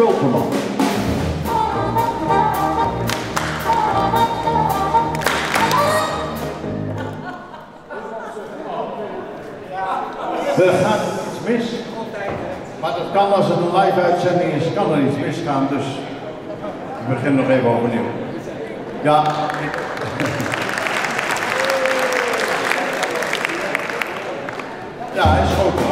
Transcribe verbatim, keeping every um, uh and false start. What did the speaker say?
Koopman. Er gaat iets mis, maar dat kan als het een live uitzending is, kan er iets misgaan, dus ik begin nog even opnieuw. Ja. Ja, is goed.